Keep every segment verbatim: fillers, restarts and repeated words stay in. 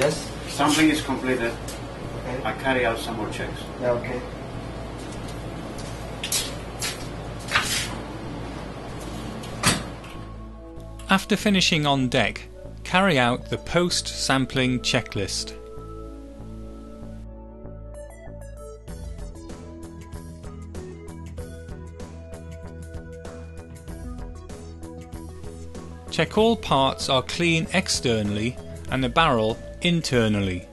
Yes. Something is completed. Okay. I carry out some more checks. Yeah, okay. After finishing on deck, carry out the post-sampling checklist. Check all parts are clean externally and the barrel internally.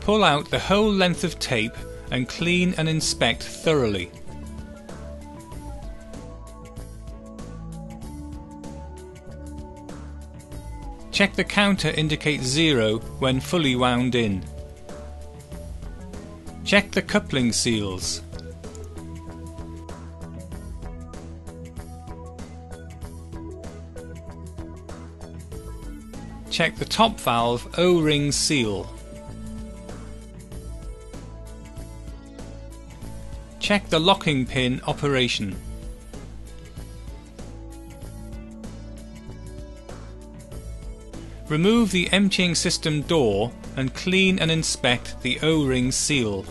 Pull out the whole length of tape and clean and inspect thoroughly. Check the counter indicates zero when fully wound in. Check the coupling seals. Check the top valve O-ring seal. Check the locking pin operation. Remove the emptying system door and clean and inspect the O-ring seal.